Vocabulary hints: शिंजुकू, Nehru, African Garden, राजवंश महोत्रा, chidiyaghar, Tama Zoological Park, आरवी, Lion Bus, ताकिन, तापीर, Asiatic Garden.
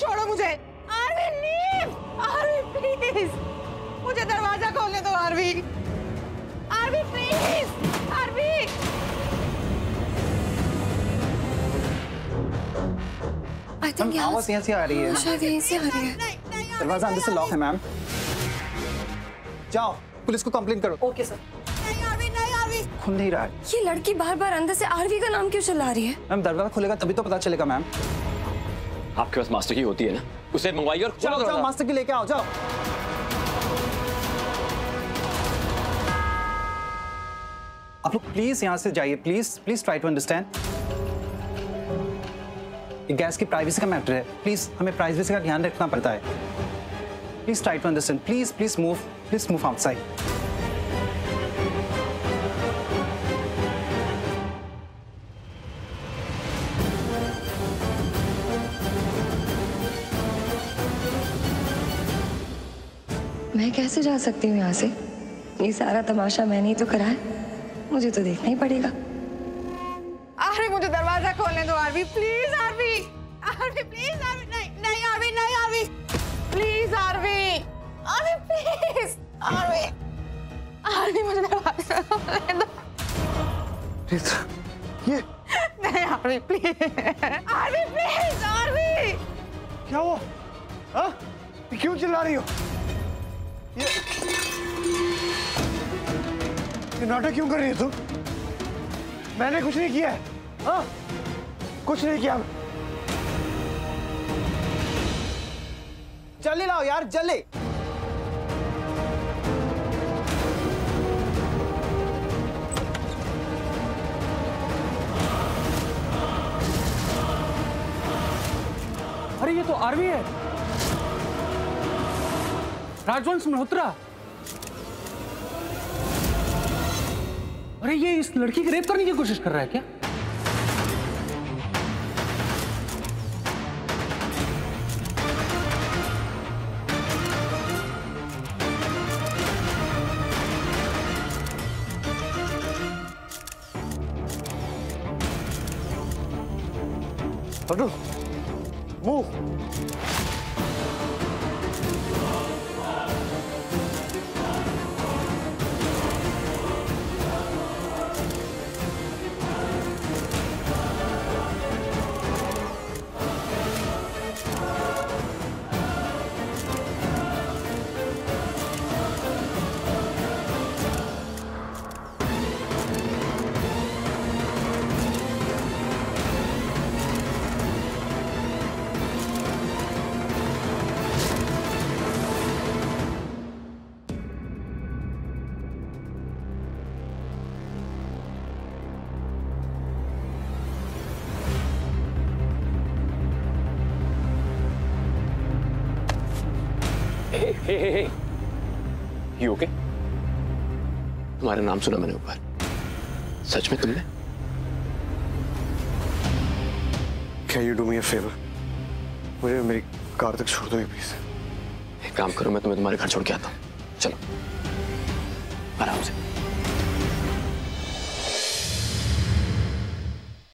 छोड़ो मुझे। आरवी please, मुझे दरवाजा खोलने दो। आरवी, आरवी please, आरवी। I think आवाज यहाँ से आ रही है, शायद यहीं से आ रही है। दरवाजा अंदर से लॉक है मैम। जाओ पुलिस को कंप्लेन करो। Okay sir. नहीं आरवी, नहीं आरवी। खुल नहीं रहा है। ये लड़की बार बार अंदर से आरवी का नाम क्यों चिल्ला रही है? मैम दरवाजा खुलेगा तभी तो पता चलेगा। मैम आपके पास मास्टर की होती है ना, उसे मंगवाइए और जाओ जाओ मास्टर की लेके आओ। जाओ आप लोग प्लीज यहाँ से जाइए। Please please try to understand, gas की प्राइवेसी का मैटर है। प्लीज हमें प्राइवेसी का ध्यान रखना पड़ता है। Please try to understand. Please, please move. Please move outside. मैं कैसे जा सकती हूँ यहाँ से? ये सारा तमाशा मैंने ही तो करा है, मुझे तो देखना ही पड़ेगा। आरवी मुझे दरवाजा खोलने दो। आरवी प्लीज, आरवी, आरवी प्लीज, आरवी नहीं, नहीं आरवी, नहीं आरवी प्लीज, आरवी, आरवी प्लीज, आरवी, आरवी मुझे दरवाजा खोलने दो। ये नहीं आरवी प्लीज, आरवी प्लीज, आरवी। क्या हुआ? हाँ क्यों चिल्ला रही हो? ये नाटक क्यों कर रही है तुम? मैंने कुछ नहीं किया है। हाँ कुछ नहीं किया। जल्दी लाओ यार, जल्दी। अरे ये तो आरवी है, राजवंश महोत्रा। अरे ये इस लड़की को रेप करने की कोशिश कर रहा है क्या? Move. Hey, you okay? तुम्हारा नाम सुना मैंने ऊपर। सच में तुमने? Can you do me a favor? मुझे मेरी कार तक छोड़ दो ये प्लीज। एक काम करो, मैं तुम्हें तुम्हारे घर छोड़ के आता हूँ। चलो आराम से।